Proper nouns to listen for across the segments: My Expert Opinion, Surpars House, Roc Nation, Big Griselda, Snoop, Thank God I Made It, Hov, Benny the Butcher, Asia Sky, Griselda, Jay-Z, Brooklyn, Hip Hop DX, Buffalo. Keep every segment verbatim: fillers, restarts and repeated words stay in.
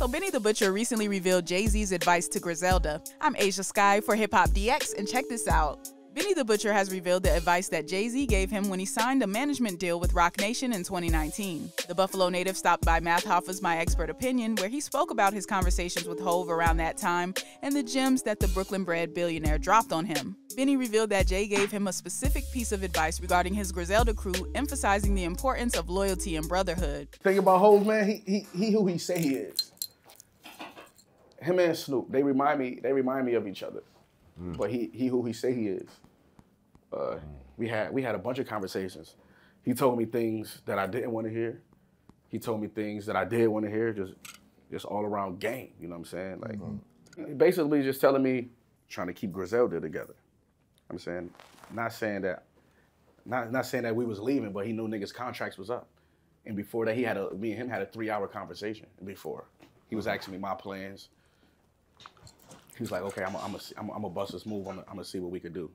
So Benny the Butcher recently revealed Jay-Z's advice to Griselda. I'm Asia Sky for Hip Hop D X, and check this out. Benny the Butcher has revealed the advice that Jay-Z gave him when he signed a management deal with Roc Nation in twenty nineteen. The Buffalo native stopped by Math Hoffa's My Expert Opinion, where he spoke about his conversations with Hov around that time and the gems that the Brooklyn-bred billionaire dropped on him. Benny revealed that Jay gave him a specific piece of advice regarding his Griselda crew, emphasizing the importance of loyalty and brotherhood. Think about Hov, man. He, he, he who he say he is. Him and Snoop, they remind me, they remind me of each other. Mm. But he, he who he say he is. Uh, mm. We had we had a bunch of conversations. He told me things that I didn't want to hear. He told me things that I did want to hear. Just just all around game. You know what I'm saying? Like mm. basically just telling me trying to keep Griselda together. I'm saying not saying that not not saying that we was leaving, but he knew niggas' contracts was up. And before that, he had a me and him had a three hour conversation. Before he was asking me my plans. He was like, okay, I'm gonna I'm I'm bust this move. I'm gonna see what we could do.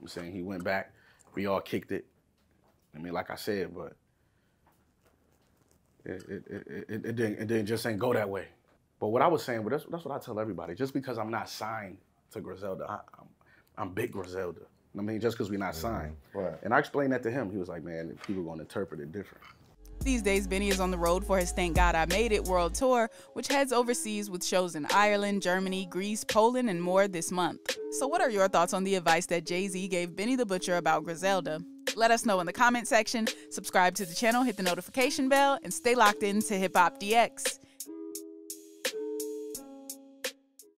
I'm saying he went back. We all kicked it. I mean, like I said, but it it it, it, it didn't it didn't just ain't go that way. But what I was saying, but that's that's what I tell everybody. Just because I'm not signed to Griselda, I, I'm I'm Big Griselda. I mean, just because we're not signed. Right. And I explained that to him. He was like, man, people gonna interpret it different. These days, Benny is on the road for his Thank God I Made It world tour, which heads overseas with shows in Ireland, Germany, Greece, Poland, and more this month. So what are your thoughts on the advice that Jay-Z gave Benny the Butcher about Griselda? Let us know in the comment section, subscribe to the channel, hit the notification bell, and stay locked in to Hip Hop D X.